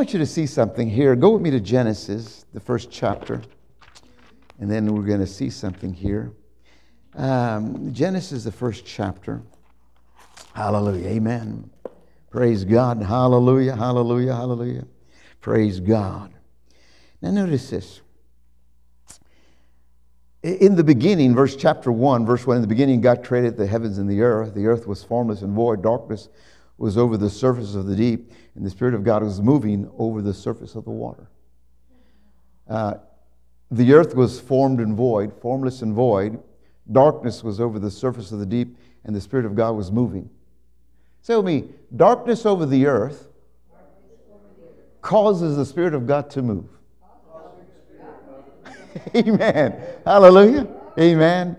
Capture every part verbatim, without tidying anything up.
want you to see something here. Go with me to Genesis, the first chapter, and then we're going to see something here. Um, Genesis, the first chapter. Hallelujah. Amen. Praise God. Hallelujah. Hallelujah. Hallelujah. Praise God. Now notice this. In the beginning, verse chapter one, verse one, in the beginning God created the heavens and the earth. The earth was formless and void. Darkness was over the surface of the deep, and the Spirit of God was moving over the surface of the water. Uh, the earth was formed and void, formless and void. Darkness was over the surface of the deep, and the Spirit of God was moving. Say with me, darkness over the earth causes the Spirit of God to move. Amen. Hallelujah. Amen.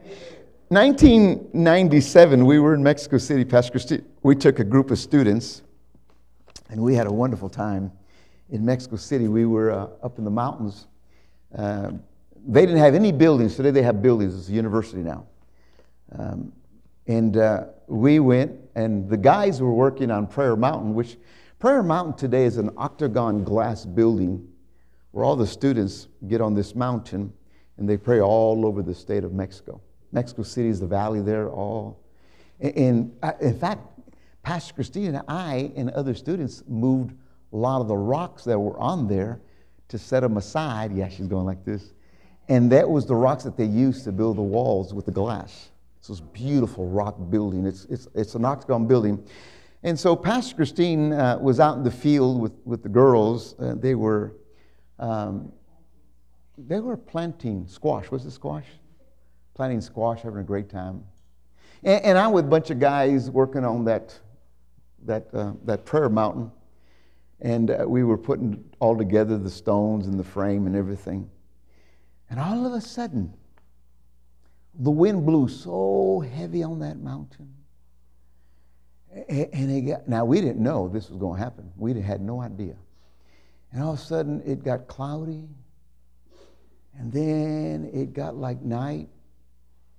nineteen ninety-seven, we were in Mexico City, Pastor Christine. We took a group of students, and we had a wonderful time in Mexico City. We were uh, up in the mountains. Uh, they didn't have any buildings. Today they have buildings. It's a university now. Um, and uh, we went, and the guys were working on Prayer Mountain, which Prayer Mountain today is an octagon glass building where all the students get on this mountain and they pray all over the state of Mexico. Mexico City is the valley there, all. And, and I, in fact, Pastor Christine and I and other students moved a lot of the rocks that were on there to set them aside. Yeah, she's going like this. And that was the rocks that they used to build the walls with the glass. It's this beautiful rock building. It's, it's, it's an octagon building. And so Pastor Christine uh, was out in the field with, with the girls. Uh, they were... Um, they were planting squash. Was it squash? Planting squash, having a great time. And, and I'm with a bunch of guys working on that, that, uh, that prayer mountain. And uh, we were putting all together the stones and the frame and everything. And all of a sudden, the wind blew so heavy on that mountain. And, and it got, now, we didn't know this was going to happen. We had no idea. And all of a sudden, it got cloudy, and then it got like night,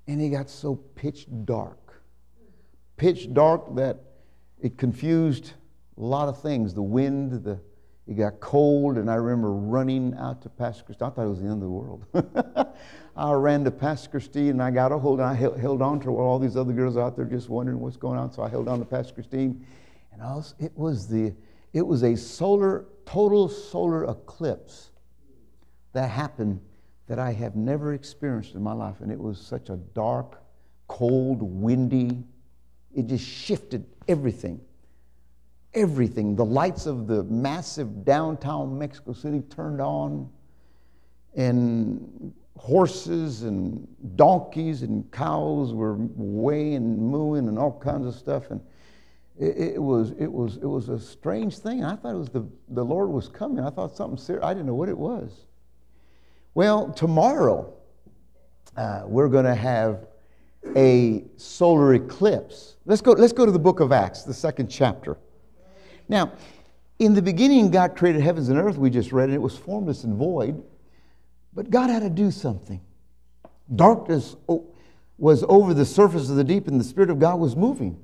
and it got so pitch dark. Pitch dark that it confused a lot of things. The wind, the, it got cold, and I remember running out to Pastor Christine. I thought it was the end of the world. I ran to Pastor Christine, and I got a hold, and I held, held on to her while all these other girls out there just wondering what's going on. So I held on to Pastor Christine, and I was, it was the... It was a solar, total solar eclipse that happened that I have never experienced in my life. And it was such a dark, cold, windy, it just shifted everything. Everything. The lights of the massive downtown Mexico City turned on, and horses and donkeys and cows were weighing and mooing and all kinds of stuff. And It, it was it was it was a strange thing. I thought it was the the Lord was coming. I thought something serious. I didn't know what it was. Well, tomorrow uh, we're going to have a solar eclipse. Let's go. Let's go to the book of Acts, the second chapter. Now, in the beginning, God created heavens and earth. We just read it. It was formless and void, but God had to do something. Darkness was over the surface of the deep, and the Spirit of God was moving.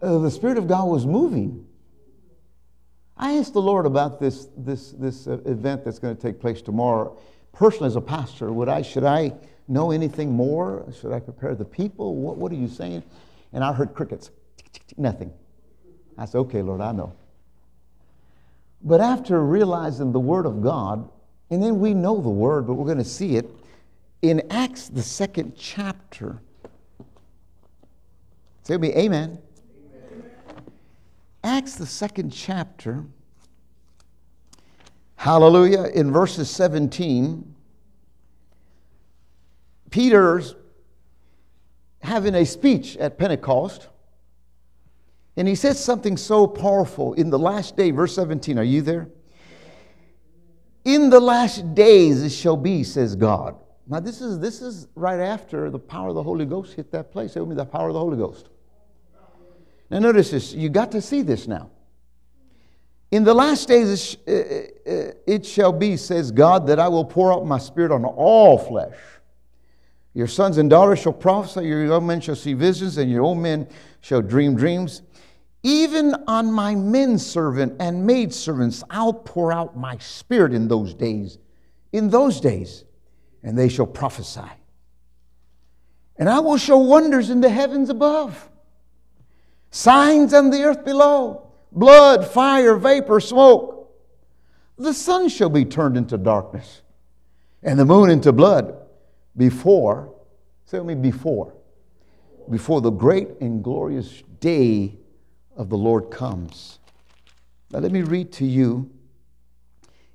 Uh, the Spirit of God was moving. I asked the Lord about this this this uh, event that's going to take place tomorrow. Personally, as a pastor, would I should I know anything more? Should I prepare the people? What what are you saying? And I heard crickets, nothing. I said, okay, Lord, I know. But after realizing the Word of God, and then we know the Word, but we're going to see it in Acts the second chapter. Say with me, amen. Acts, the second chapter, hallelujah, in verses seventeen, Peter's having a speech at Pentecost, and he says something so powerful in the last day, verse seventeen, are you there? In the last days it shall be, says God. Now this is, this is right after the power of the Holy Ghost hit that place. It would be the power of the Holy Ghost. Now notice this, you got to see this now. In the last days it shall be, says God, that I will pour out my Spirit on all flesh. Your sons and daughters shall prophesy, your young men shall see visions, and your old men shall dream dreams. Even on my menservant and maidservants, I'll pour out my spirit in those days, in those days, and they shall prophesy. And I will show wonders in the heavens above, signs on the earth below, blood, fire, vapor, smoke. The sun shall be turned into darkness, and the moon into blood before, say with me, before, before the great and glorious day of the Lord comes. Now let me read to you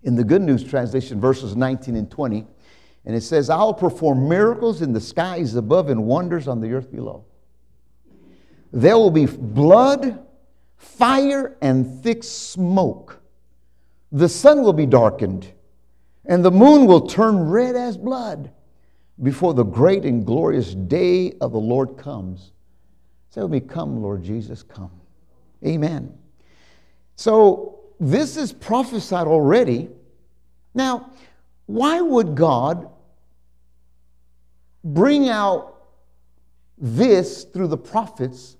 in the Good News translation verses nineteen and twenty, and it says, I'll perform miracles in the skies above and wonders on the earth below. There will be blood, fire, and thick smoke. The sun will be darkened, and the moon will turn red as blood before the great and glorious day of the Lord comes. Say with me, come, Lord Jesus, come. Amen. So this is prophesied already. Now, why would God bring out this through the prophets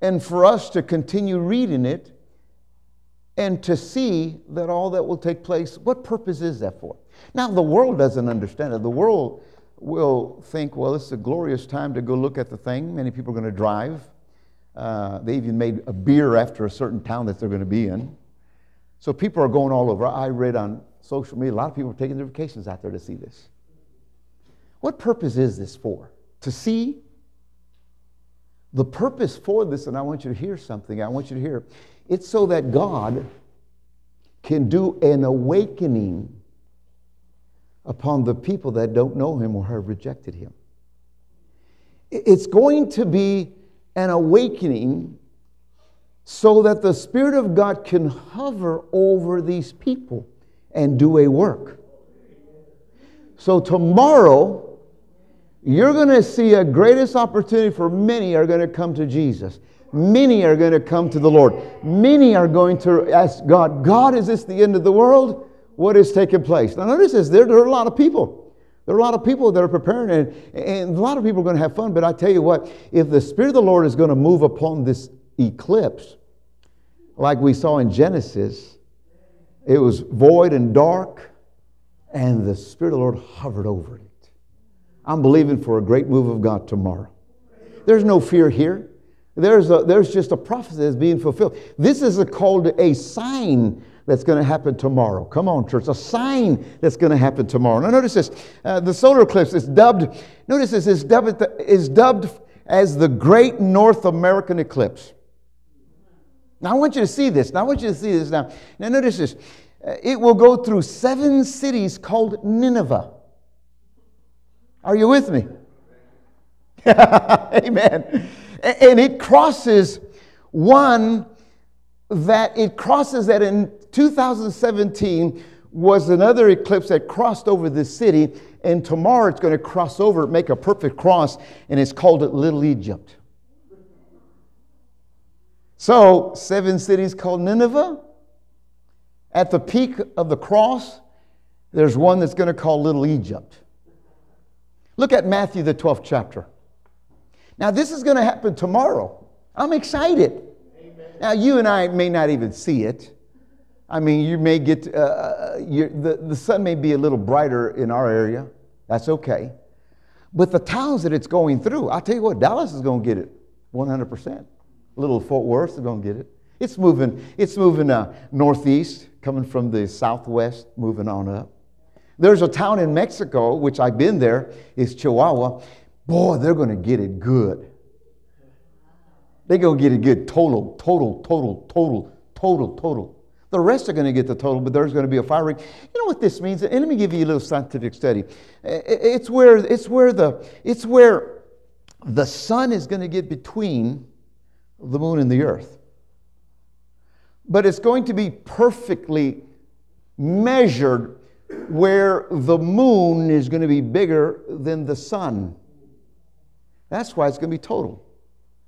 and for us to continue reading it and to see that all that will take place? What purpose is that for? Now, the world doesn't understand it. The world will think, well, it's a glorious time to go look at the thing. Many people are going to drive. Uh, they even made a beer after a certain town that they're going to be in. So people are going all over. I read on social media, a lot of people are taking their vacations out there to see this. What purpose is this for? To see? The purpose for this, and I want you to hear something. I want you to hear. It's so that God can do an awakening upon the people that don't know him or have rejected him. It's going to be an awakening so that the Spirit of God can hover over these people and do a work. So tomorrow, you're going to see a greatest opportunity for many are going to come to Jesus. Many are going to come to the Lord. Many are going to ask God, God, is this the end of the world? What is taking place? Now notice this, there, there are a lot of people. There are a lot of people that are preparing, and, and a lot of people are going to have fun. But I tell you what, if the Spirit of the Lord is going to move upon this eclipse, like we saw in Genesis, it was void and dark, and the Spirit of the Lord hovered over it. I'm believing for a great move of God tomorrow. There's no fear here. There's, a, there's just a prophecy that's being fulfilled. This is a call to a sign that's going to happen tomorrow. Come on, church. A sign that's going to happen tomorrow. Now, notice this. Uh, the solar eclipse is dubbed, notice this, is dubbed, is dubbed as the Great North American Eclipse. Now, I want you to see this. Now, I want you to see this now. Now, notice this. Uh, it will go through seven cities called Nineveh. Are you with me? Amen. And it crosses one that it crosses that in two thousand seventeen was another eclipse that crossed over this city, and tomorrow it's going to cross over, make a perfect cross, and it's called it Little Egypt. So seven cities called Nineveh. At the peak of the cross, there's one that's going to call Little Egypt. Look at Matthew, the twelfth chapter. Now, this is going to happen tomorrow. I'm excited. Amen. Now, you and I may not even see it. I mean, you may get, uh, the, the sun may be a little brighter in our area. That's okay. But the towns that it's going through, I'll tell you what, Dallas is going to get it one hundred percent. Little Fort Worth is going to get it. It's moving, it's moving uh, northeast, coming from the southwest, moving on up. There's a town in Mexico, which I've been there, is Chihuahua. Boy, they're going to get it good. They're going to get it good. Total, total, total, total, total, total. The rest are going to get the total, but there's going to be a fire ring. You know what this means? And let me give you a little scientific study. It's where, it's where, the, it's where the sun is going to get between the moon and the earth. But it's going to be perfectly measured where the moon is going to be bigger than the sun. That's why it's going to be total.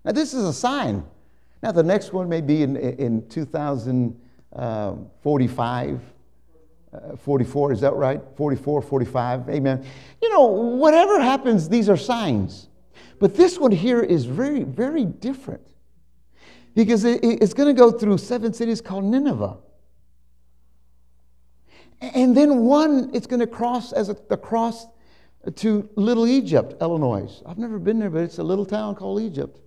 Now, this is a sign. Now, the next one may be in, in two thousand forty-five, uh, forty-four, is that right? forty-four, forty-five, amen. You know, whatever happens, these are signs. But this one here is very, very different. because it, it's going to go through seven cities called Nineveh. And then one, it's going to cross as a, the cross to Little Egypt, Illinois. I've never been there, but it's a little town called Egypt.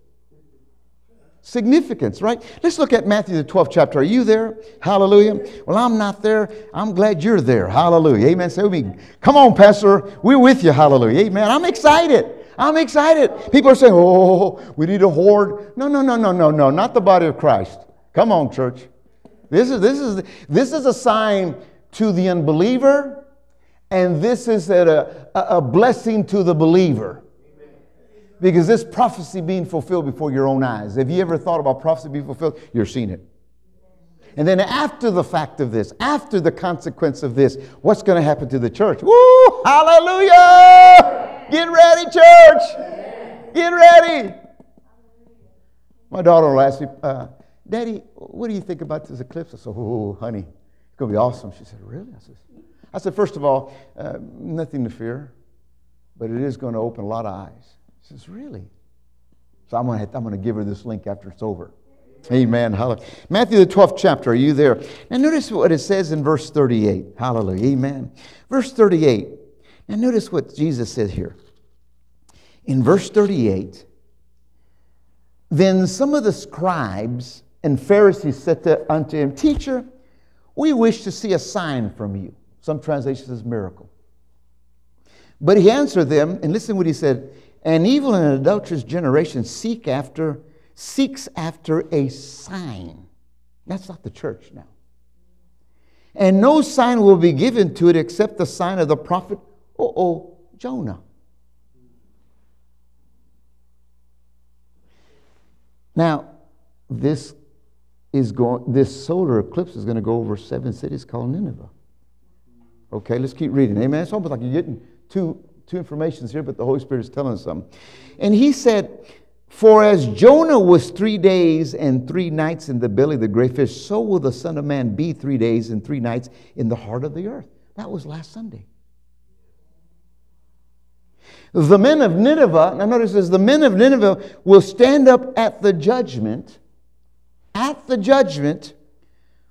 Significance, right? Let's look at Matthew, the twelfth chapter. Are you there? Hallelujah. Well, I'm not there. I'm glad you're there. Hallelujah. Amen. Say with me, come on, Pastor. We're with you. Hallelujah. Amen. I'm excited. I'm excited. People are saying, oh, we need a horde. No, no, no, no, no, no. Not the body of Christ. Come on, church. This is, this is, this is a sign to the unbeliever, and this is a, a, a blessing to the believer. Because this prophecy being fulfilled before your own eyes. Have you ever thought about prophecy being fulfilled? You're seeing it. And then after the fact of this, after the consequence of this, what's going to happen to the church? Woo! Hallelujah! Get ready, church! Get ready! My daughter will ask me, uh, Daddy, what do you think about this eclipse? I said, oh, honey, it's going to be awesome. She said, really? I said, I said first of all, uh, nothing to fear, but it is going to open a lot of eyes. She says, really? So I'm going to, I'm going to give her this link after it's over. Amen. Hallelujah. Matthew, the twelfth chapter. Are you there? Now notice what it says in verse thirty-eight. Hallelujah. Amen. Verse thirty-eight. Now notice what Jesus said here. In verse thirty-eight, then some of the scribes and Pharisees said to, unto him, Teacher, we wish to see a sign from you. Some translation says miracle. But he answered them, and listen what he said, an evil and adulterous generation seek after, seeks after a sign. That's not the church now. And no sign will be given to it except the sign of the prophet, uh-oh, Jonah. Now, this, is going, this solar eclipse is going to go over seven cities called Nineveh. Okay, let's keep reading. Amen. It's almost like you're getting two... Two informations here, but the Holy Spirit is telling us something. And he said, for as Jonah was three days and three nights in the belly of the great fish, so will the Son of Man be three days and three nights in the heart of the earth. That was last Sunday. The men of Nineveh, now notice this, the men of Nineveh will stand up at the judgment, at the judgment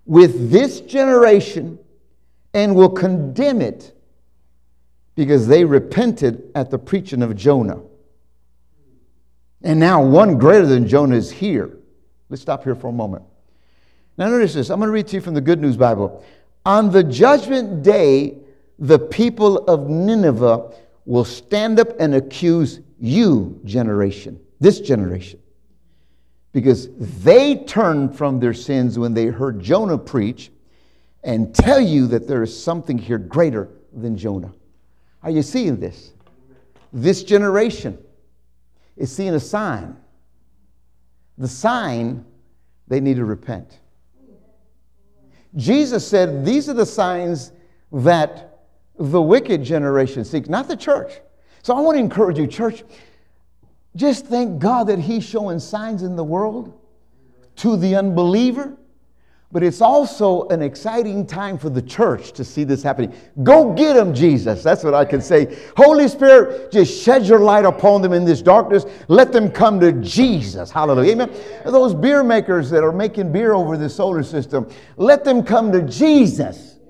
with this generation and will condemn it, because they repented at the preaching of Jonah. And now one greater than Jonah is here. Let's stop here for a moment. Now notice this. I'm going to read to you from the Good News Bible. On the judgment day, the people of Nineveh will stand up and accuse you, generation, this generation, because they turned from their sins when they heard Jonah preach and tell you that there is something here greater than Jonah. Are you seeing this? This generation is seeing a sign. The sign, they need to repent. Jesus said, these are the signs that the wicked generation seeks, not the church. So I want to encourage you, church, just thank God that He's showing signs in the world to the unbeliever. But it's also an exciting time for the church to see this happening. Go get them, Jesus. That's what I can say. Holy Spirit, just shed your light upon them in this darkness. Let them come to Jesus. Hallelujah. Amen. Those beer makers that are making beer over the solar system, let them come to Jesus.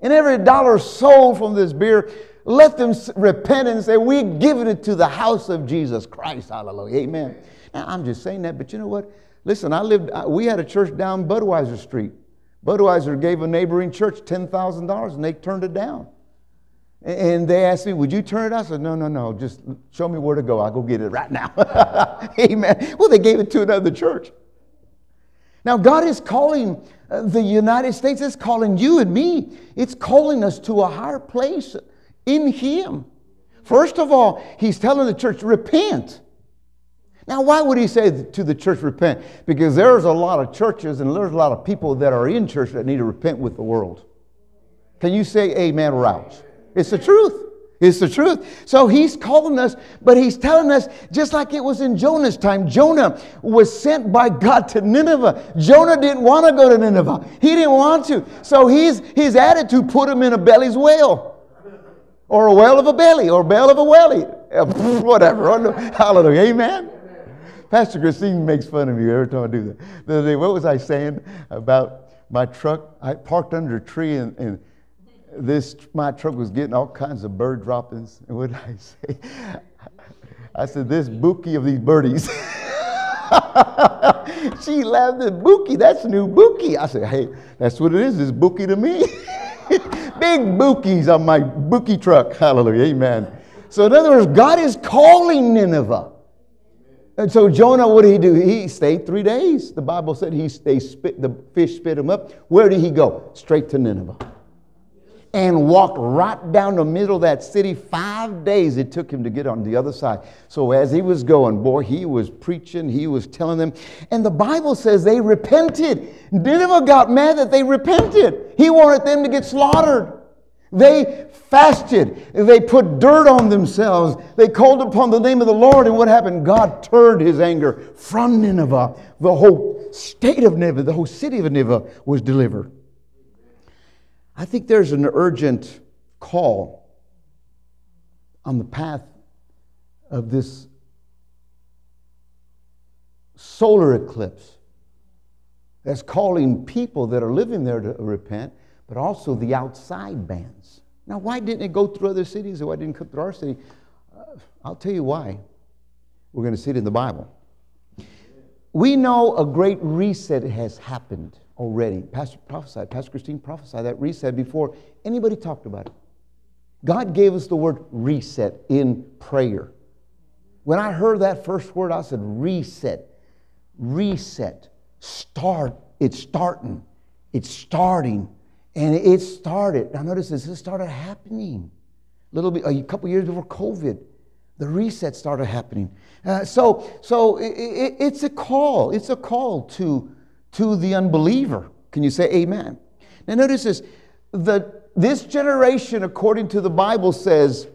And every dollar sold from this beer, let them repent and say, we've given it to the house of Jesus Christ. Hallelujah. Amen. Now, I'm just saying that, but you know what? Listen, I lived, we had a church down Budweiser Street. Budweiser gave a neighboring church ten thousand dollars and they turned it down. And they asked me, would you turn it down? I said, no, no, no, just show me where to go. I'll go get it right now. Amen. Well, they gave it to another church. Now, God is calling the United States. It's calling you and me. It's calling us to a higher place in Him. First of all, He's telling the church, repent. Now, why would He say to the church, repent? Because there's a lot of churches and there's a lot of people that are in church that need to repent with the world. Can you say amen or ouch? It's the truth. It's the truth. So He's calling us, but He's telling us, just like it was in Jonah's time, Jonah was sent by God to Nineveh. Jonah didn't want to go to Nineveh. He didn't want to. So his, his attitude put him in a belly's whale. Or a whale of a belly, or a bell of a welly. Whatever. Hallelujah. Amen. Pastor Christine makes fun of me every time I do that. The other day, what was I saying about my truck? I parked under a tree, and, and this my truck was getting all kinds of bird droppings. And what did I say? I said, this bookie of these birdies. She laughed at bookie. That's new bookie. I said, hey, that's what it is. It's bookie to me. Big bookies on my bookie truck. Hallelujah. Amen. So in other words, God is calling Nineveh. And so Jonah, what did he do? He stayed three days. The Bible said he they spit, the fish spit him up. Where did he go? Straight to Nineveh. And walked right down the middle of that city. Five days it took him to get on the other side. So as he was going, boy, he was preaching. He was telling them. And the Bible says they repented. Nineveh got mad that they repented. He wanted them to get slaughtered. They fasted. They put dirt on themselves. They called upon the name of the Lord. And what happened? God turned his anger from Nineveh. The whole state of Nineveh, the whole city of Nineveh was delivered. I think there's an urgent call on the path of this solar eclipse that's calling people that are living there to repent, but also the outside bands. Now, why didn't it go through other cities, or why didn't it come through our city? Uh, I'll tell you why. We're going to see it in the Bible. We know a great reset has happened already. Pastor prophesied, Pastor Christine prophesied that reset before anybody talked about it. God gave us the word reset in prayer. When I heard that first word, I said, reset, reset, start, it's starting, it's starting. And it started, now notice this, it started happening a little bit, a couple years before COVID. The reset started happening. Uh, so so it, it, it's a call. It's a call to, to the unbeliever. Can you say amen? Now notice this. The, this generation, according to the Bible, says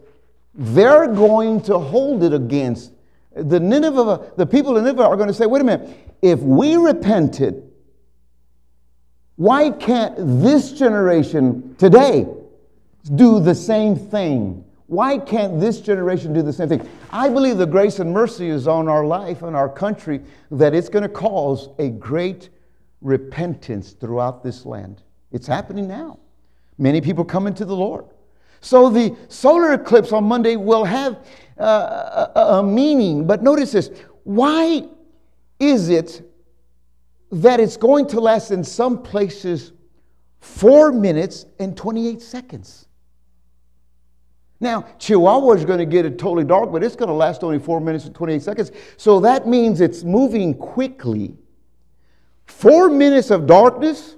they're going to hold it against the Nineveh. The people of Nineveh are going to say, wait a minute, if we repented, why can't this generation today do the same thing? Why can't this generation do the same thing? I believe the grace and mercy is on our life and our country that it's going to cause a great repentance throughout this land. It's happening now. Many people coming to the Lord. So the solar eclipse on Monday will have uh, a, a meaning. But notice this. Why is it that it's going to last in some places four minutes and twenty-eight seconds. Now, Chihuahua is going to get it totally dark, but it's going to last only four minutes and twenty-eight seconds. So that means it's moving quickly. Four minutes of darkness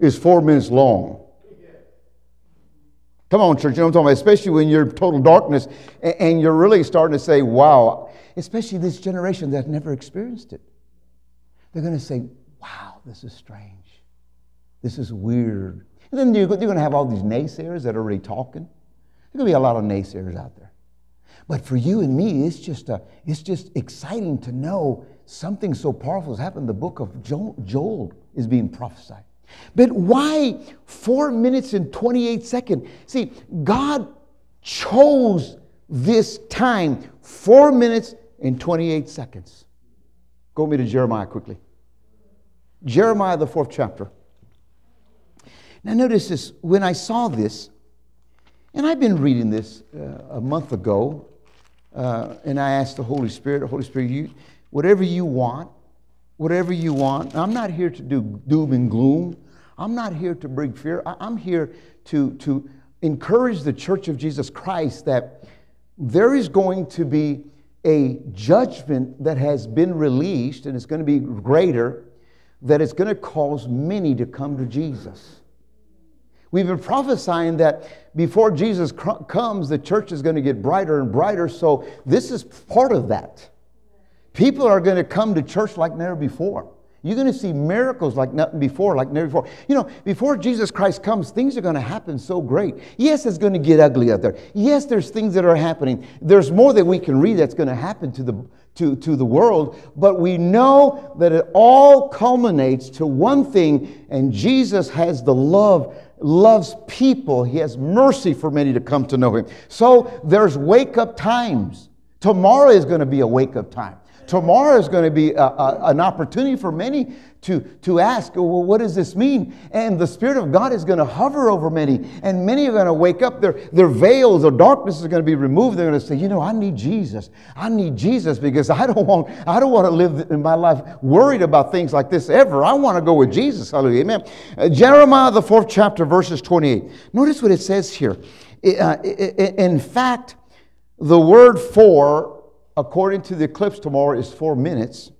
is four minutes long. Come on, church, you know what I'm talking about, especially when you're in total darkness and you're really starting to say, wow, especially this generation that never experienced it. They're going to say, wow, this is strange. This is weird. And then you're going to have all these naysayers that are already talking. There's going to be a lot of naysayers out there. But for you and me, it's just, a, it's just exciting to know something so powerful has happened. The book of Joel, Joel is being prophesied. But why four minutes and twenty-eight seconds? See, God chose this time, four minutes and twenty-eight seconds. Go with me to Jeremiah quickly. Jeremiah, the fourth chapter. Now notice this. When I saw this, and I've been reading this uh, a month ago, uh, and I asked the Holy Spirit, the Holy Spirit, you, whatever you want, whatever you want. I'm not here to do doom and gloom. I'm not here to bring fear. I, I'm here to, to encourage the Church of Jesus Christ that there is going to be a judgment that has been released, and it's going to be greater, that it's going to cause many to come to Jesus. We've been prophesying that before Jesus comes, the church is going to get brighter and brighter, so this is part of that. People are going to come to church like never before. You're going to see miracles like nothing before, like never before. You know, before Jesus Christ comes, things are going to happen so great. Yes, it's going to get ugly out there. Yes, there's things that are happening. There's more that we can read that's going to happen to the, to, to the world. But we know that it all culminates to one thing, and Jesus has the love, loves people. He has mercy for many to come to know Him. So there's wake-up times. Tomorrow is going to be a wake-up time. Tomorrow is going to be a, a, an opportunity for many to, to ask, well, what does this mean? And the Spirit of God is going to hover over many. And many are going to wake up. Their, their veils or darkness is going to be removed. They're going to say, you know, I need Jesus. I need Jesus because I don't want, I don't want to live in my life worried about things like this ever. I want to go with Jesus. Hallelujah. Amen. Uh, Jeremiah, the fourth chapter, verses twenty-eight. Notice what it says here. Uh, in fact, the word for, according to the eclipse tomorrow, is four minutes.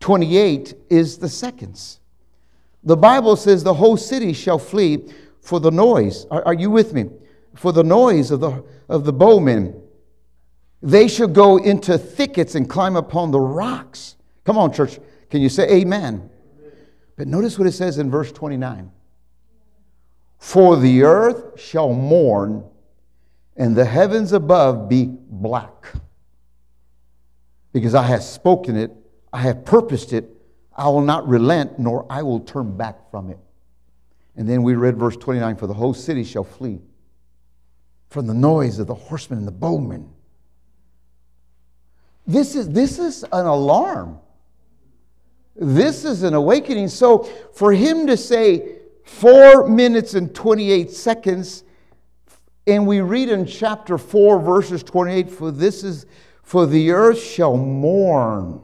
twenty-eight is the seconds. The Bible says the whole city shall flee for the noise. Are, are you with me? For the noise of the, of the bowmen. They shall go into thickets and climb upon the rocks. Come on, church. Can you say amen? But notice what it says in verse twenty-nine. For the earth shall mourn, and the heavens above be black. Because I have spoken it, I have purposed it, I will not relent, nor I will turn back from it. And then we read verse twenty-nine, for the whole city shall flee from the noise of the horsemen and the bowmen. This is, this is an alarm. This is an awakening. So for him to say four minutes and twenty-eight seconds, and we read in chapter four, verses twenty-eight, for this is, for the earth shall mourn,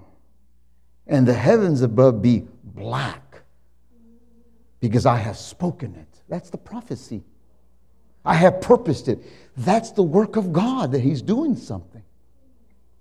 and the heavens above be black, because I have spoken it. That's the prophecy. I have purposed it. That's the work of God, that he's doing something.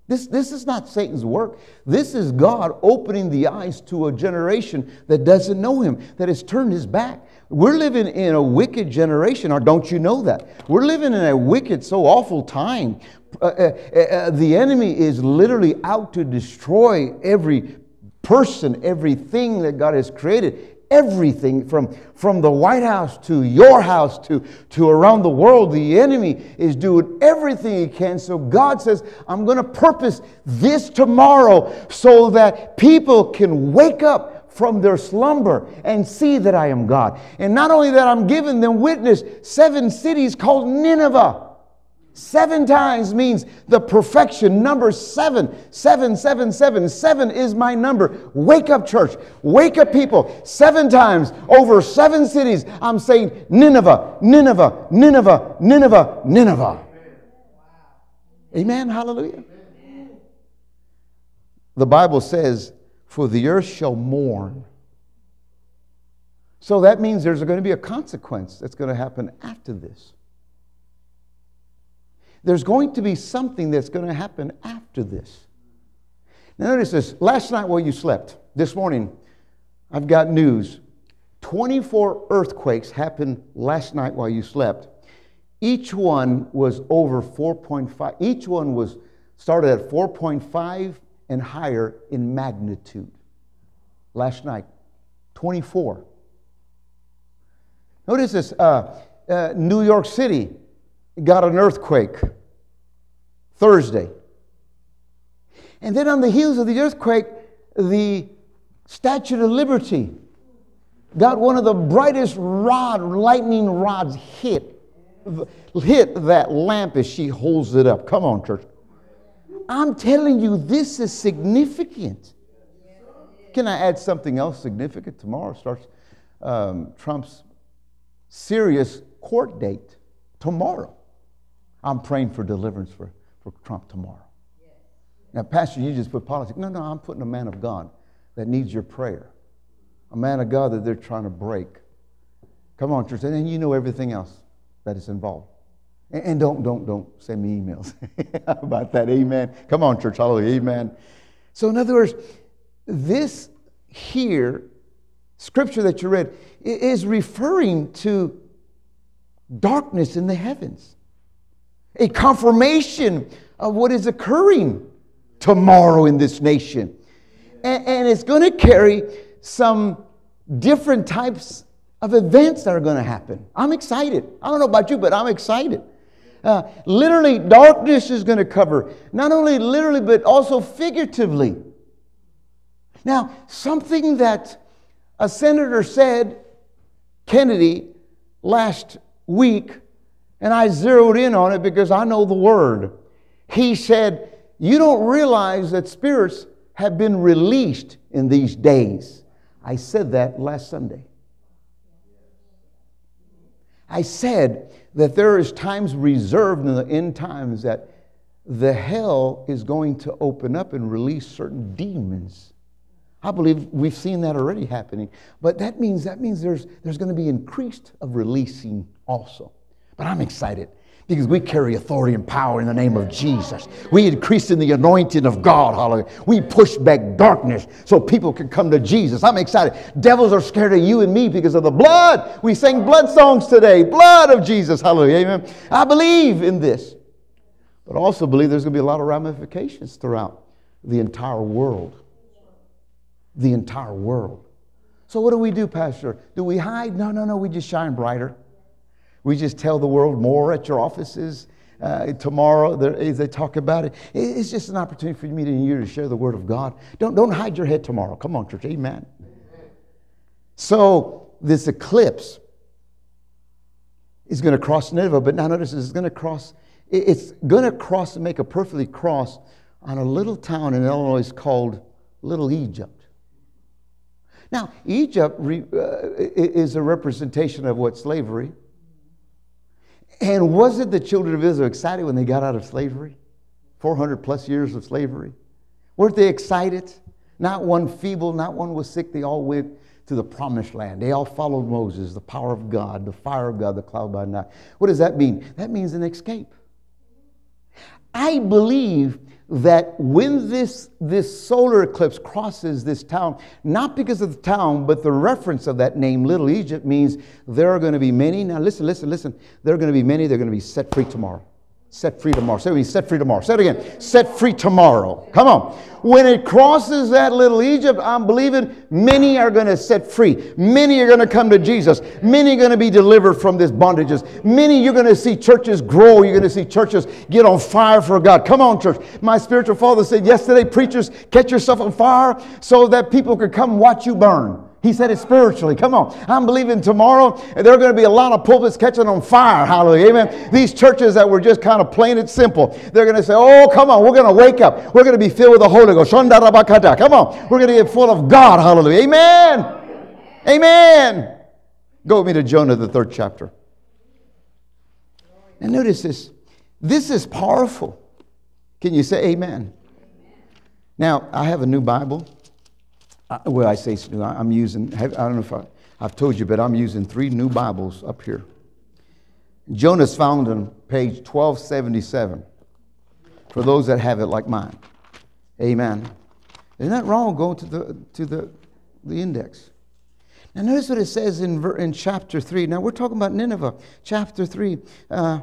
This, this is not Satan's work. This is God opening the eyes to a generation that doesn't know him, that has turned his back. We're living in a wicked generation, or don't you know that? We're living in a wicked, so awful time. Uh, uh, uh, the enemy is literally out to destroy every person, everything that God has created. Everything from, from the White House to your house to, to around the world, the enemy is doing everything he can. So God says, I'm going to purpose this tomorrow so that people can wake up from their slumber and see that I am God. And not only that, I'm giving them witness. Seven cities called Nineveh. Seven times means the perfection. Number seven. Seven, seven, seven. Seven is my number. Wake up, church. Wake up, people. Seven times over seven cities, I'm saying Nineveh, Nineveh, Nineveh, Nineveh, Nineveh. Amen. Hallelujah. The Bible says, for the earth shall mourn. So that means there's going to be a consequence that's going to happen after this. There's going to be something that's going to happen after this. Now notice this. Last night while you slept, this morning, I've got news. twenty-four earthquakes happened last night while you slept. Each one was over four point five. Each one was started at four point five and higher in magnitude. Last night, twenty-four. Notice this. Uh, uh, New York City got an earthquake Thursday. And then on the heels of the earthquake, the Statue of Liberty got one of the brightest rod, lightning rods hit. Hit that lamp as she holds it up. Come on, church. I'm telling you, this is significant. Can I add something else significant? Tomorrow starts um, Trump's serious court date. Tomorrow. I'm praying for deliverance for, for Trump tomorrow. Now, Pastor, you just put politics. No, no, I'm putting a man of God that needs your prayer. A man of God that they're trying to break. Come on, church. And then you know everything else that is involved. And, and don't, don't, don't send me emails about that. Amen. Come on, church. Hallelujah. Amen. So, in other words, this here, scripture that you read, is referring to darkness in the heavens. A confirmation of what is occurring tomorrow in this nation. And, and it's going to carry some different types of events that are going to happen. I'm excited. I don't know about you, but I'm excited. Uh, literally, darkness is going to cover. Not only literally, but also figuratively. Now, something that a senator said, Kennedy, last week, and I zeroed in on it because I know the word. He said, You don't realize that spirits have been released in these days. I said that last Sunday. I said that there is times reserved in the end times that the hell is going to open up and release certain demons. I believe we've seen that already happening. But that means that means there's, there's going to be increased of releasing also. But I'm excited. Because we carry authority and power in the name of Jesus. We increase in the anointing of God. Hallelujah. We push back darkness so people can come to Jesus. I'm excited. Devils are scared of you and me because of the blood. We sang blood songs today. Blood of Jesus. Hallelujah. Amen. I believe in this. But I also believe there's going to be a lot of ramifications throughout the entire world. The entire world. So what do we do, Pastor? Do we hide? No, no, no. We just shine brighter. We just tell the world more at your offices uh, tomorrow. They talk about it. It's just an opportunity for me and you to share the word of God. Don't, don't hide your head tomorrow. Come on, church. Amen. So this eclipse is going to cross Nineveh, but now notice it's going to cross. It's going to cross and make a perfectly cross on a little town in Illinois called Little Egypt. Now, Egypt re, uh, is a representation of what? Slavery. And wasn't the children of Israel excited when they got out of slavery? four hundred plus years of slavery. Weren't they excited? Not one feeble, not one was sick. They all went to the promised land. They all followed Moses, the power of God, the fire of God, the cloud by night. What does that mean? That means an escape. I believe that when this, this solar eclipse crosses this town, not because of the town, but the reference of that name, Little Egypt, means there are going to be many. Now listen, listen, listen. There are going to be many. They're going to be set free tomorrow. Set free tomorrow. Say it again. Set free tomorrow. Say it again. Set free tomorrow. Come on. When it crosses that Little Egypt, I'm believing many are going to set free. Many are going to come to Jesus. Many are going to be delivered from these bondages. Many, you're going to see churches grow. You're going to see churches get on fire for God. Come on, church. My spiritual father said yesterday, preachers, catch yourself on fire so that people could come watch you burn. He said it spiritually. Come on. I'm believing tomorrow there are going to be a lot of pulpits catching on fire. Hallelujah. Amen. These churches that were just kind of plain and simple, they're going to say, oh, come on. We're going to wake up. We're going to be filled with the Holy Ghost. Come on. We're going to get full of God. Hallelujah. Amen. Amen. Go with me to Jonah, the third chapter. And notice this. This is powerful. Can you say amen? Now, I have a new Bible. Well, I say I'm using, I don't know if I, I've told you, but I'm using three new Bibles up here. Jonah's found on page twelve seventy-seven. For those that have it like mine. Amen. Isn't that wrong? Go to the, to the, the index. Now notice what it says in, in chapter three. Now we're talking about Nineveh. Chapter three. Uh,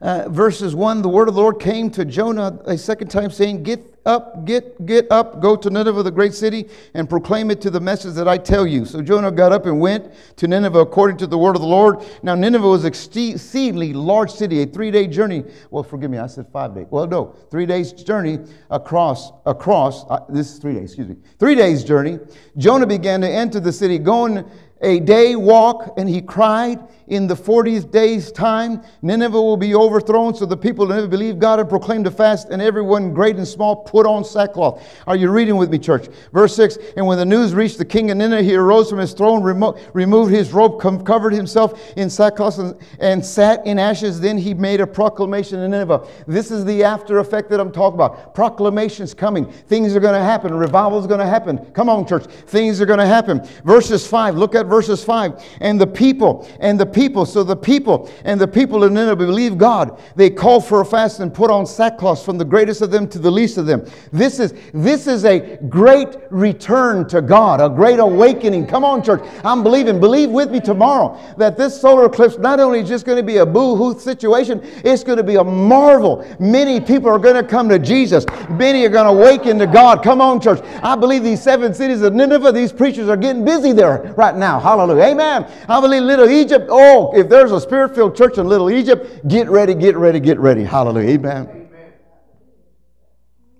uh, verses one, the word of the Lord came to Jonah a second time saying, get up, get, get up, go to Nineveh, the great city, and proclaim it to the message that I tell you. So Jonah got up and went to Nineveh according to the word of the Lord. Now Nineveh was an exceedingly large city, a three-day journey. Well, forgive me, I said five days. Well, no, three days journey across, across, uh, this is three days, excuse me. Three days journey. Jonah began to enter the city, going a day walk, and he cried, in the fortieth day's time, Nineveh will be overthrown, so the people will never believe God and proclaim the fast, and everyone, great and small, put on sackcloth. Are you reading with me, church? Verse six, and when the news reached the king of Nineveh, he arose from his throne, remo removed his robe, covered himself in sackcloth, and, and sat in ashes. Then he made a proclamation in Nineveh. This is the after effect that I'm talking about. Proclamation's coming. Things are going to happen. Revival's going to happen. Come on, church. Things are going to happen. Verses five, look at verses five, and the people, and the people, so the people, and the people in Nineveh believe God. They call for a fast and put on sackcloth from the greatest of them to the least of them. This is, this is a great return to God, a great awakening. Come on, church. I'm believing. Believe with me tomorrow that this solar eclipse not only is just going to be a boo-hoo situation, it's going to be a marvel. Many people are going to come to Jesus. Many are going to awaken to God. Come on, church. I believe these seven cities of Nineveh, these preachers are getting busy there right now. Hallelujah. Amen. I believe Little Egypt. Oh, if there's a spirit-filled church in Little Egypt, get ready, get ready, get ready. Hallelujah. Amen. Amen.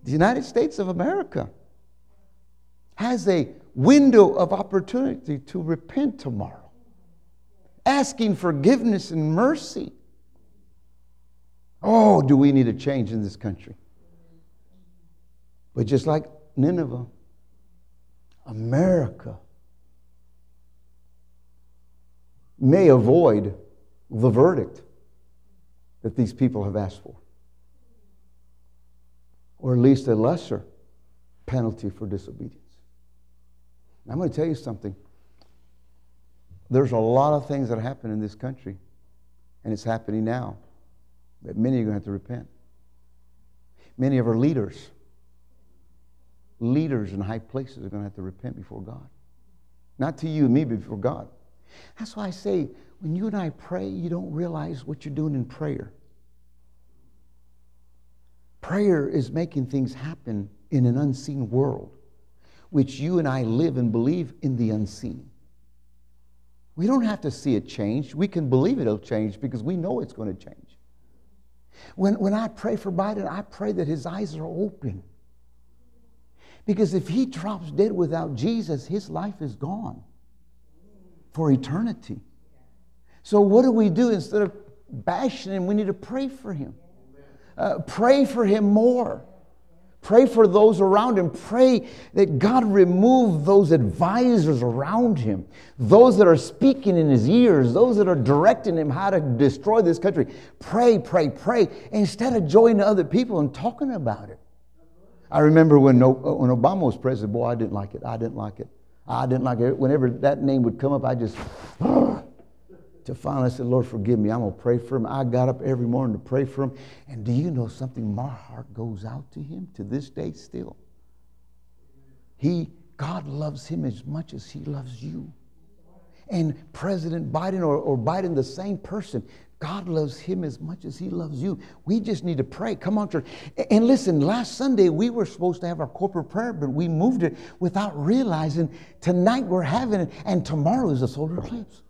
The United States of America has a window of opportunity to repent tomorrow, asking forgiveness and mercy. Oh, do we need a change in this country? But just like Nineveh, America may avoid the verdict that these people have asked for, or at least a lesser penalty for disobedience. And I'm going to tell you something. There's a lot of things that happen in this country, and it's happening now, that many are going to have to repent. Many of our leaders, leaders in high places, are going to have to repent before God. Not to you and me, but before God. That's why I say, when you and I pray, you don't realize what you're doing in prayer. Prayer is making things happen in an unseen world, which you and I live and believe in the unseen. We don't have to see it change. We can believe it'll change because we know it's going to change. When, when I pray for Biden, I pray that his eyes are open. Because if he drops dead without Jesus, his life is gone for eternity. So what do we do? Instead of bashing him, we need to pray for him. Uh, pray for him more. Pray for those around him. Pray that God remove those advisors around him, those that are speaking in his ears, those that are directing him how to destroy this country. Pray, pray, pray, instead of joining other people and talking about it. I remember when, when Obama was president, boy, I didn't like it. I didn't like it. I didn't like it. Whenever that name would come up, I just... To finally say, Lord, forgive me. I'm going to pray for him. I got up every morning to pray for him. And do you know something? My heart goes out to him to this day still. He, God loves him as much as he loves you. And President Biden or, or Biden, the same person, God loves him as much as he loves you. We just need to pray. Come on, church. And listen, last Sunday we were supposed to have our corporate prayer, but we moved it without realizing tonight we're having it, and tomorrow is a solar eclipse.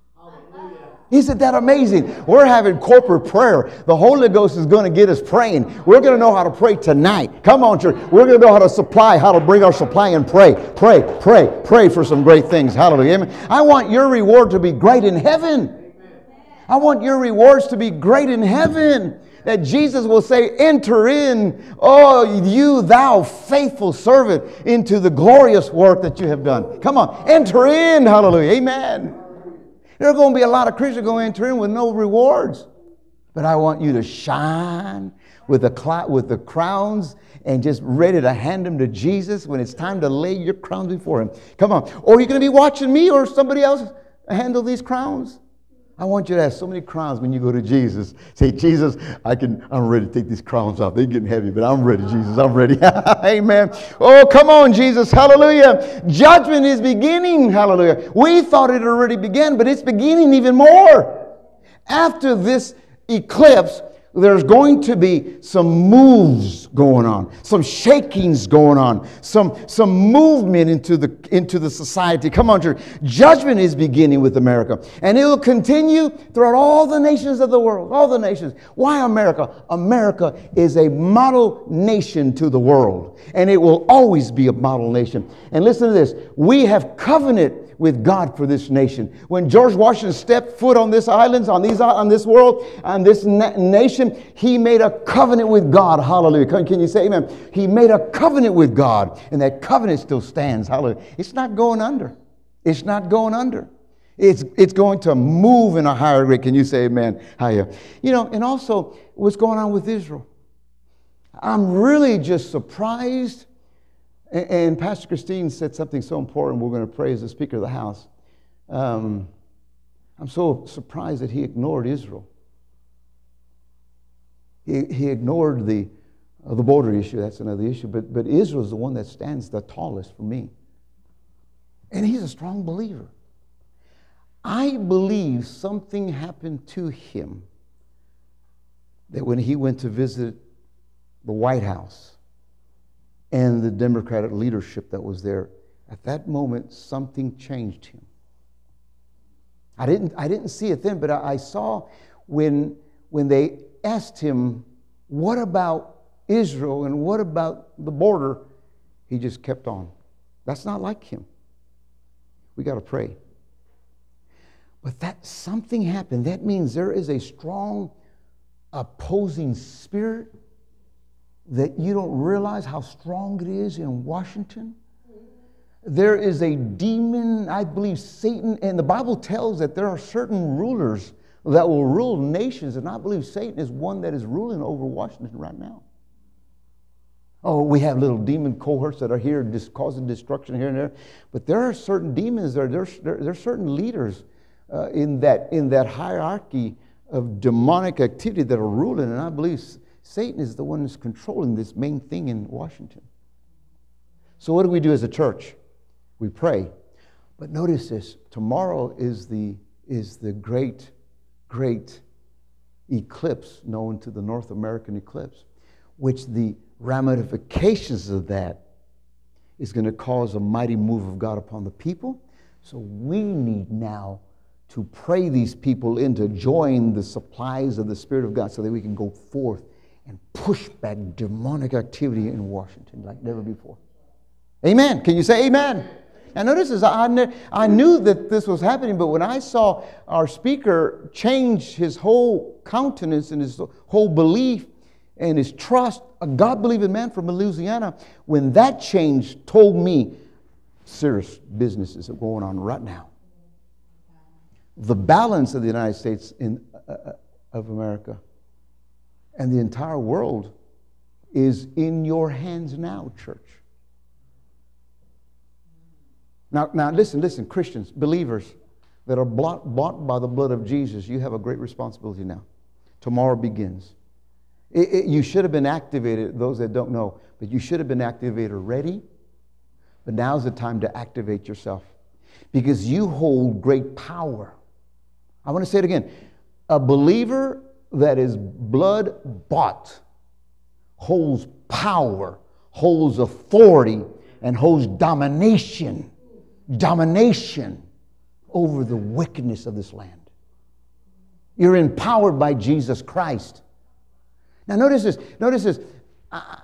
Isn't that amazing? We're having corporate prayer. The Holy Ghost is going to get us praying. We're going to know how to pray tonight. Come on, church. We're going to know how to supply, how to bring our supply and pray, pray, pray, pray for some great things. Hallelujah. Amen. I want your reward to be great in heaven. I want your rewards to be great in heaven. That Jesus will say, enter in, oh, you thou faithful servant, into the glorious work that you have done. Come on. Enter in. Hallelujah. Amen. There are going to be a lot of Christians going to enter in with no rewards. But I want you to shine with the, with the crowns and just ready to hand them to Jesus when it's time to lay your crowns before him. Come on. Or you're going to be watching me or somebody else handle these crowns. I want you to have so many crowns when you go to Jesus. Say, Jesus, I can, I'm ready to take these crowns off. They're getting heavy, but I'm ready, Jesus. I'm ready. Amen. Oh, come on, Jesus. Hallelujah. Judgment is beginning. Hallelujah. We thought it already began, but it's beginning even more. After this eclipse, there's going to be some moves going on, some shakings going on, some, some movement into the, into the society. Come on, church. Judgment is beginning with America, and it will continue throughout all the nations of the world, all the nations. Why America? America is a model nation to the world, and it will always be a model nation. And listen to this. We have covenant with God for this nation. When George Washington stepped foot on this island, on these, on this world, on this na nation, he made a covenant with God. Hallelujah. Can, can you say amen? He made a covenant with God, and that covenant still stands. Hallelujah. It's not going under. It's not going under. It's, it's going to move in a higher rate. Can you say amen? Higher. You know, and also what's going on with Israel. I'm really just surprised. And Pastor Christine said something so important. We're going to pray as the Speaker of the House. Um, I'm so surprised that he ignored Israel. He, he ignored the, uh, the border issue. That's another issue. But, but Israel is the one that stands the tallest for me. And he's a strong believer. I believe something happened to him that when he went to visit the White House, and the Democratic leadership that was there, at that moment, something changed him. I didn't, I didn't see it then, but I, I saw when, when they asked him, what about Israel and what about the border? He just kept on. That's not like him. We got to pray. But that something happened. That means there is a strong opposing spirit that you don't realize how strong it is in Washington. There is a demon, I believe Satan, and the Bible tells that there are certain rulers that will rule nations, and I believe Satan is one that is ruling over Washington right now. Oh, we have little demon cohorts that are here just causing destruction here and there, but there are certain demons, there, there, there, there are certain leaders uh, in, that, in that hierarchy of demonic activity that are ruling, and I believe Satan is the one that's controlling this main thing in Washington. So what do we do as a church? We pray. But notice this, tomorrow is the, is the great, great eclipse known to the North American eclipse, which the ramifications of that is going to cause a mighty move of God upon the people. So we need now to pray these people into join the supplies of the Spirit of God so that we can go forth and push back demonic activity in Washington like never before. Amen. Can you say amen? Now notice this, I, ne- I knew that this was happening, but when I saw our speaker change his whole countenance and his whole belief and his trust, a God-believing man from Louisiana, when that change told me, serious business is going on right now. The balance of the United States in, uh, of America and the entire world is in your hands now, church. Now, now listen, listen, Christians, believers that are bought, bought by the blood of Jesus, you have a great responsibility now. Tomorrow begins. It, it, you should have been activated, those that don't know, but you should have been activated already. But now's the time to activate yourself because you hold great power. I want to say it again. A believer that is blood bought holds power, holds authority, and holds domination, domination over the wickedness of this land. You're empowered by Jesus Christ. Now notice this, notice this. I,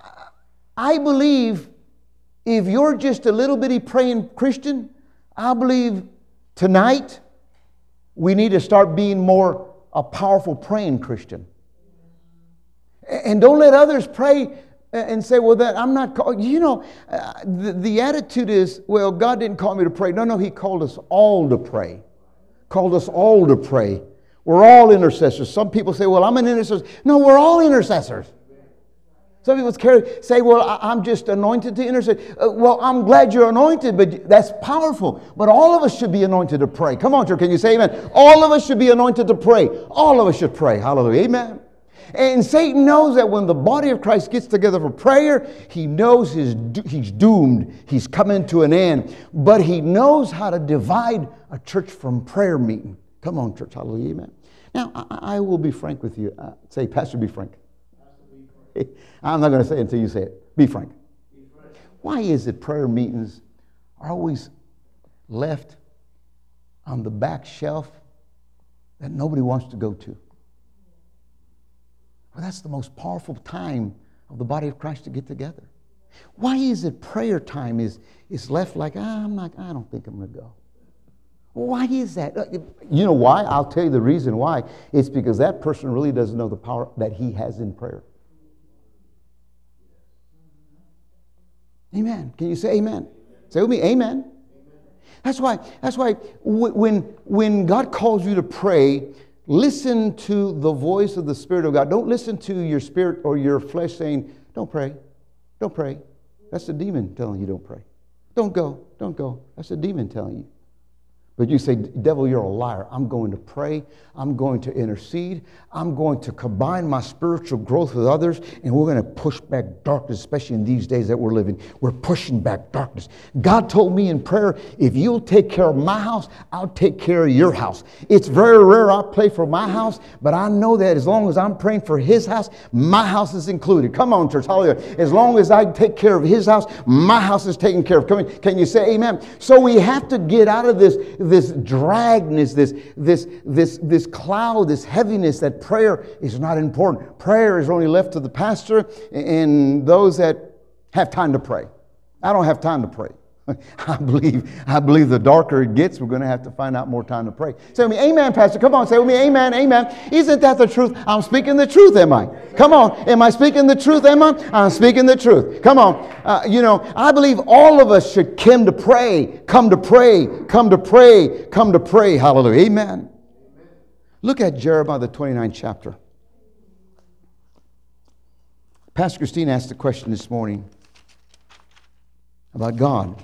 I believe if you're just a little bitty praying Christian, I believe tonight we need to start being more a powerful praying Christian. And don't let others pray and say, well, that I'm not called. You know, uh, the, the attitude is, well, God didn't call me to pray. No, no, He called us all to pray. Called us all to pray. We're all intercessors. Some people say, well, I'm an intercessor. No, we're all intercessors. Some people say, well, I'm just anointed to intercede. Uh, well, I'm glad you're anointed, but that's powerful. But all of us should be anointed to pray. Come on, church, can you say amen? All of us should be anointed to pray. All of us should pray. Hallelujah. Amen. And Satan knows that when the body of Christ gets together for prayer, he knows his, he's doomed. He's coming to an end. But he knows how to divide a church from prayer meeting. Come on, church. Hallelujah. Amen. Now, I, I will be frank with you. Uh, say, Pastor, be frank. I'm not going to say it until you say it. Be frank. Be frank. Why is it prayer meetings are always left on the back shelf that nobody wants to go to? Well, that's the most powerful time of the body of Christ to get together. Why is it prayer time is, is left like, ah, I'm not, I don't think I'm going to go? Why is that? You know why? I'll tell you the reason why. It's because that person really doesn't know the power that he has in prayer. Amen. Can you say amen? Say with me, amen. Amen. That's why, that's why when, when God calls you to pray, listen to the voice of the Spirit of God. Don't listen to your spirit or your flesh saying, don't pray, don't pray. That's the demon telling you don't pray. Don't go, don't go. That's the demon telling you. But you say, devil, you're a liar. I'm going to pray. I'm going to intercede. I'm going to combine my spiritual growth with others, and we're going to push back darkness, especially in these days that we're living. We're pushing back darkness. God told me in prayer, if you'll take care of my house, I'll take care of your house. It's very rare I pray for my house, but I know that as long as I'm praying for his house, my house is included. Come on, church. Hallelujah. As long as I take care of his house, my house is taken care of. Come in. Can you say amen? So we have to get out of this This dragness, this, this, this, this cloud, this heaviness that prayer is not important. Prayer is only left to the pastor and those that have time to pray. I don't have time to pray. I believe, I believe the darker it gets, we're going to have to find out more time to pray. Say with me, amen, Pastor. Come on, say with me, amen, amen. Isn't that the truth? I'm speaking the truth, am I? Come on. Am I speaking the truth, am I? I'm speaking the truth. Come on. Uh, you know, I believe all of us should come to pray, come to pray, come to pray, come to pray. Hallelujah. Amen. Look at Jeremiah, the twenty-ninth chapter. Pastor Christine asked the question this morning about God.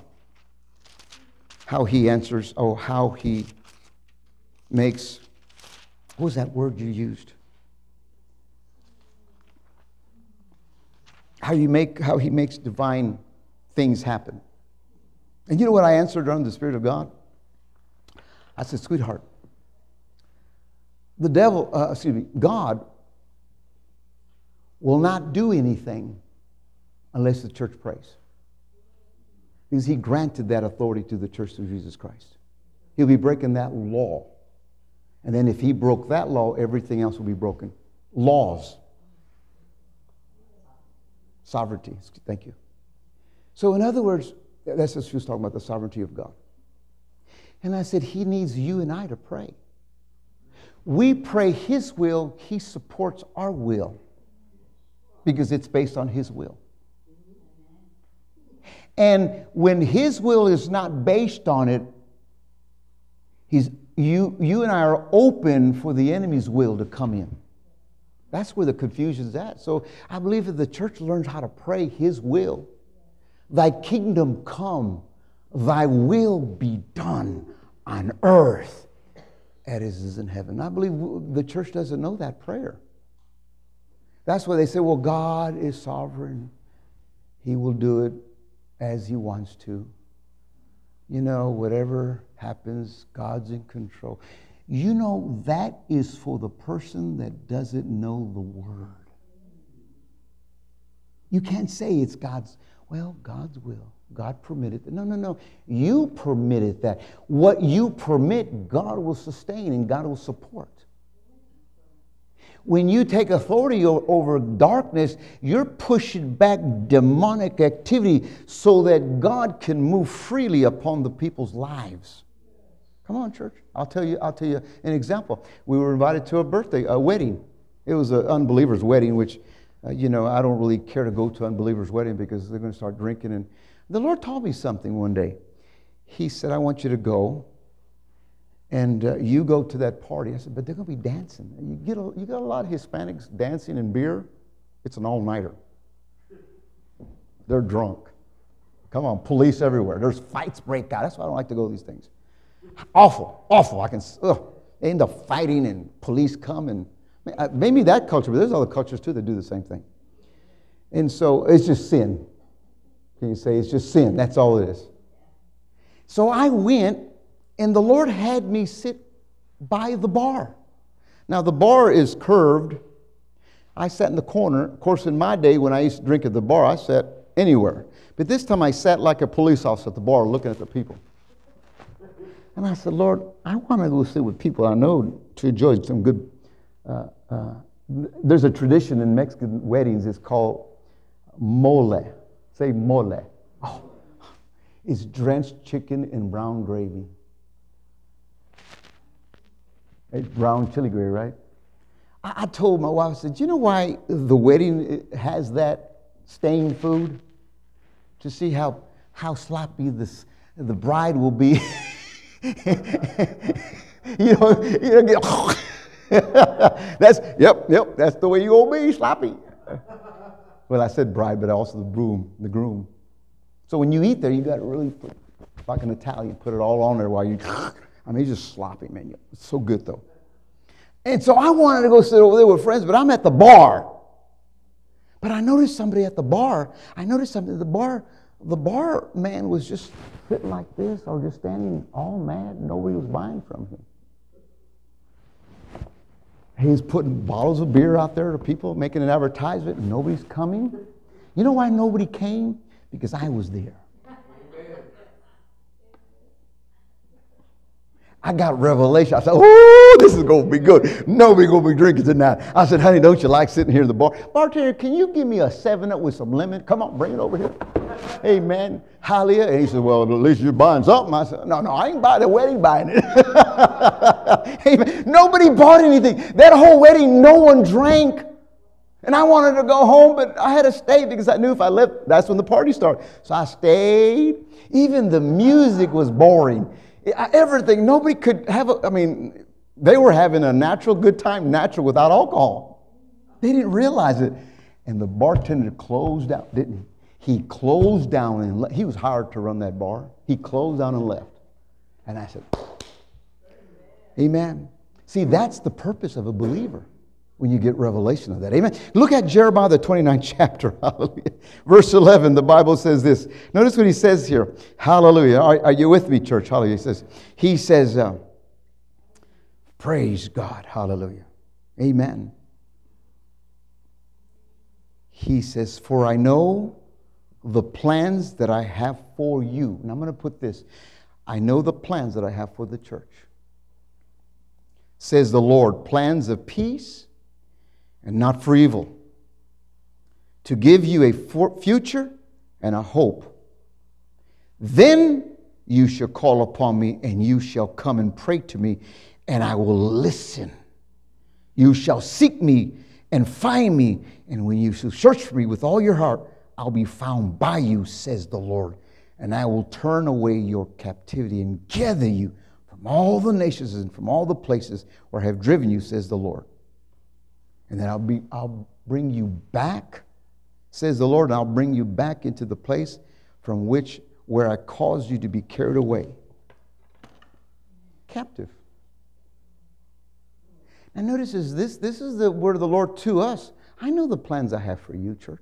How he answers, oh, how he makes. What was that word you used? How you make, how he makes divine things happen. And you know what I answered under the Spirit of God? I said, sweetheart, the devil, uh, excuse me, God will not do anything unless the church prays. Because he granted that authority to the church through Jesus Christ. He'll be breaking that law. And then if he broke that law, everything else will be broken. Laws. Sovereignty. Thank you. So in other words, that's just she was talking about the sovereignty of God. And I said, he needs you and I to pray. We pray his will. He supports our will. Because it's based on his will. And when his will is not based on it, he's, you, you and I are open for the enemy's will to come in. That's where the confusion's at. So I believe that the church learns how to pray his will. Thy kingdom come, thy will be done on earth as it is in heaven. I believe the church doesn't know that prayer. That's why they say, well, God is sovereign. He will do it as he wants to. You know, whatever happens, God's in control. You know, that is for the person that doesn't know the word. You can't say it's God's, well, God's will. God permitted that. No, no, no. You permitted that. What you permit, God will sustain and God will support. When you take authority over darkness, you're pushing back demonic activity so that God can move freely upon the people's lives. Come on, church. I'll tell you, I'll tell you an example. We were invited to a birthday, a wedding. It was an unbeliever's wedding, which, uh, you know, I don't really care to go to an unbeliever's wedding because they're going to start drinking. And the Lord told me something one day. He said, I want you to go. And uh, you go to that party. I said, but they're going to be dancing. You get a, you got a lot of Hispanics dancing and beer. It's an all-nighter. They're drunk. Come on, police everywhere. There's fights break out. That's why I don't like to go to these things. Awful, awful. I can. Ugh. They end up fighting and police come and maybe that culture, but there's other cultures too that do the same thing. And so it's just sin. Can you say it's just sin? That's all it is. So I went. And the Lord had me sit by the bar. Now, the bar is curved. I sat in the corner. Of course, in my day, when I used to drink at the bar, I sat anywhere. But this time, I sat like a police officer at the bar looking at the people. And I said, Lord, I want to go sit with people I know to enjoy some good... Uh, uh, there's a tradition in Mexican weddings. It's called mole. Say mole. Oh, it's drenched chicken in brown gravy. It's brown chili gravy, right? I, I told my wife, I said, do you know why the wedding has that stained food? To see how, how sloppy this, the bride will be. you know, you know get, that's, yep, yep, that's the way you will be, sloppy. Well, I said bride, but also the groom, the groom. So when you eat there, you got to really put, like an Italian, put it all on there while you... I mean, he's just sloppy, man. It's so good, though. And so I wanted to go sit over there with friends, but I'm at the bar. But I noticed somebody at the bar. I noticed something. The bar, the bar man was just sitting like this or just standing all mad. Nobody was buying from him. He was putting bottles of beer out there to people, making an advertisement. Nobody's coming. You know why nobody came? Because I was there. I got revelation. I said, oh, this is going to be good. Nobody's going to be drinking tonight. I said, honey, don't you like sitting here at the bar? Bartender, can you give me a seven up with some lemon? Come on, bring it over here. Amen. Hallelujah. And he said, well, at least you're buying something. I said, no, no, I ain't buying the wedding, buying it. Amen. Nobody bought anything. That whole wedding, no one drank. And I wanted to go home, but I had to stay because I knew if I left, that's when the party started. So I stayed. Even the music was boring. Everything, nobody could have, a, I mean, they were having a natural good time, natural without alcohol. They didn't realize it. And the bartender closed out, didn't he? He closed down and left. He was hired to run that bar. He closed down and left. And I said, amen. See, that's the purpose of a believer when you get revelation of that. Amen. Look at Jeremiah, the twenty-ninth chapter. Hallelujah. Verse eleven, the Bible says this. Notice what he says here. Hallelujah. Are, are you with me, church? Hallelujah. He says, he says uh, praise God. Hallelujah. Amen. He says, for I know the plans that I have for you. And I'm going to put this. I know the plans that I have for the church. Says the Lord, plans of peace and not for evil, to give you a future and a hope. Then you shall call upon me, and you shall come and pray to me, and I will listen. You shall seek me and find me, and when you shall search for me with all your heart, I'll be found by you, says the Lord, and I will turn away your captivity and gather you from all the nations and from all the places where I have driven you, says the Lord. And then I'll, be, I'll bring you back, says the Lord, and I'll bring you back into the place from which, where I caused you to be carried away, captive. Now notice this, this is the word of the Lord to us. I know the plans I have for you, church.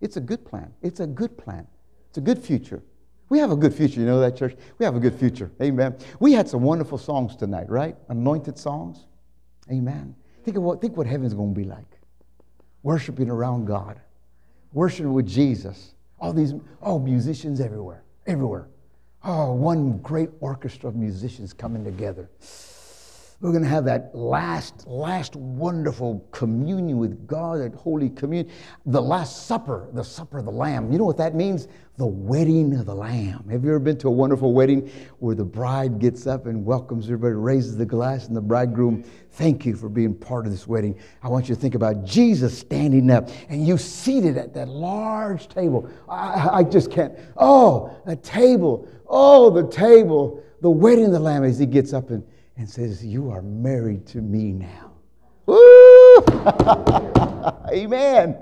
It's a good plan. It's a good plan. It's a good future. We have a good future, you know that, church? We have a good future, amen. We had some wonderful songs tonight, right? Anointed songs, amen. Think of what, think what heaven's going to be like. Worshiping around God. Worshiping with Jesus. All these, oh, musicians everywhere. Everywhere. Oh, one great orchestra of musicians coming together. We're going to have that last, last wonderful communion with God, that Holy Communion. The Last Supper, the Supper of the Lamb. You know what that means? The wedding of the Lamb. Have you ever been to a wonderful wedding where the bride gets up and welcomes everybody, raises the glass, and the bridegroom, thank you for being part of this wedding. I want you to think about Jesus standing up and you seated at that large table. I, I just can't. Oh, a table. Oh, the table. The wedding of the Lamb as he gets up and and says, you are married to me now. Woo! Amen.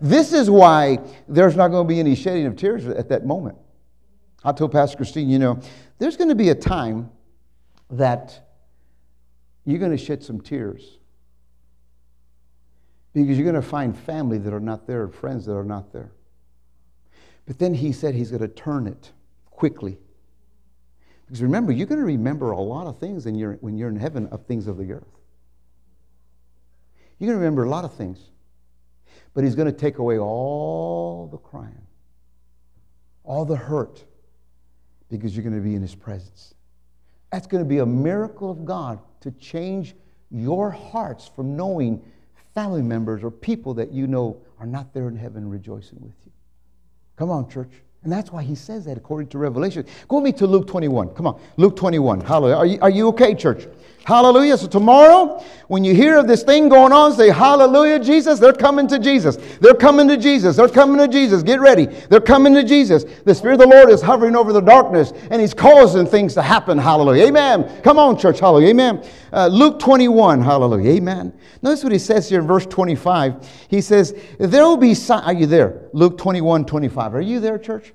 This is why there's not going to be any shedding of tears at that moment. I told Pastor Christine, you know, there's going to be a time that you're going to shed some tears because you're going to find family that are not there, friends that are not there. But then he said he's going to turn it quickly. Because remember, you're going to remember a lot of things in your, when you're in heaven of things of the earth. You're going to remember a lot of things. But he's going to take away all the crying, all the hurt, because you're going to be in his presence. That's going to be a miracle of God to change your hearts from knowing family members or people that you know are not there in heaven rejoicing with you. Come on, church. And that's why he says that according to Revelation. Go with me to Luke twenty-one. Come on. Luke twenty-one. Hallelujah. Are you, are you okay, church? Hallelujah. So tomorrow, when you hear of this thing going on, say, hallelujah, Jesus. They're coming to Jesus. They're coming to Jesus. They're coming to Jesus. Get ready. They're coming to Jesus. The Spirit of the Lord is hovering over the darkness, and he's causing things to happen. Hallelujah. Amen. Come on, church. Hallelujah. Amen. Uh, Luke twenty-one. Hallelujah. Amen. Notice what he says here in verse twenty-five. He says, there will be signs. Are you there? Luke twenty-one, twenty-five. Are you there, church?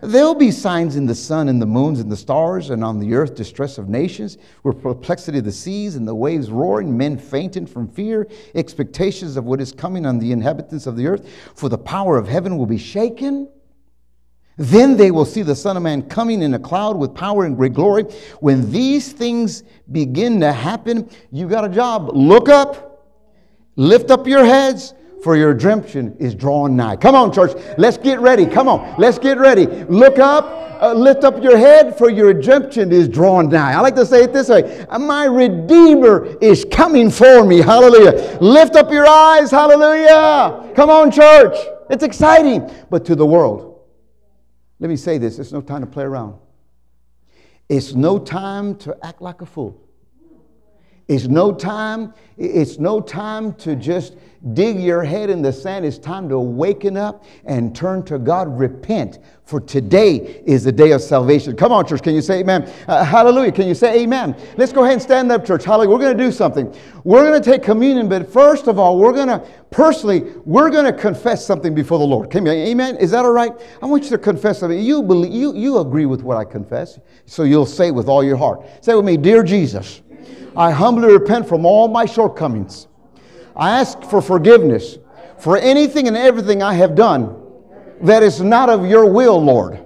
There'll be signs in the sun and the moons and the stars, and on the earth distress of nations, with perplexity of the seas and the waves roaring, men fainting from fear, expectations of what is coming on the inhabitants of the earth, for the power of heaven will be shaken. Then they will see the Son of Man coming in a cloud with power and great glory. When these things begin to happen, you got a job. Look up, lift up your heads, for your redemption is drawing nigh. Come on, church. Let's get ready. Come on. Let's get ready. Look up. Uh, lift up your head, for your redemption is drawn nigh. I like to say it this way. My Redeemer is coming for me. Hallelujah. Lift up your eyes. Hallelujah. Come on, church. It's exciting. But to the world, let me say this. It's no time to play around. It's no time to act like a fool. It's no time, it's no time to just dig your head in the sand. It's time to waken up and turn to God. Repent, for today is the day of salvation. Come on, church. Can you say amen? Uh, hallelujah. Can you say amen? Let's go ahead and stand up, church. Hallelujah. We're going to do something. We're going to take communion, but first of all, we're going to, personally, we're going to confess something before the Lord. Can you, amen? Is that all right? I want you to confess something. You believe, you, you agree with what I confess, so you'll say with all your heart. Say with me, dear Jesus, I humbly repent from all my shortcomings. I ask for forgiveness for anything and everything I have done that is not of your will, Lord.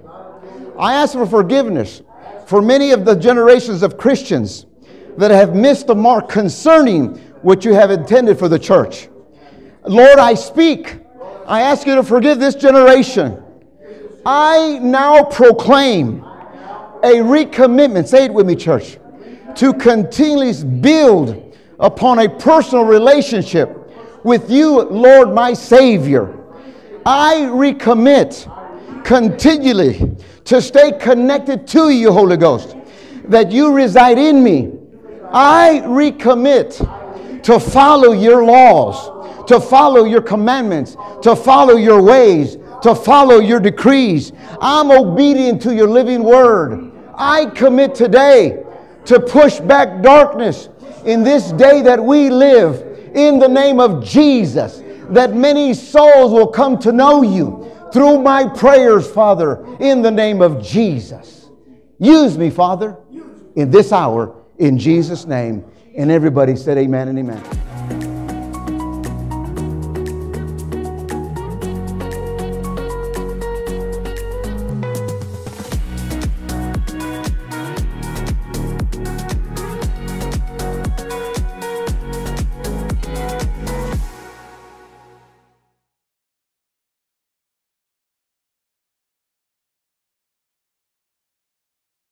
I ask for forgiveness for many of the generations of Christians that have missed the mark concerning what you have intended for the church. Lord, I speak. I ask you to forgive this generation. I now proclaim a recommitment. Say it with me, church. To continually build upon a personal relationship with you, Lord, my Savior. I recommit continually to stay connected to you, Holy Ghost, that you reside in me. I recommit to follow your laws, to follow your commandments, to follow your ways, to follow your decrees. I'm obedient to your living word. I commit today to push back darkness in this day that we live, in the name of Jesus, that many souls will come to know you through my prayers, Father, in the name of Jesus. Use me, Father, in this hour, in Jesus' name. And everybody said amen and amen.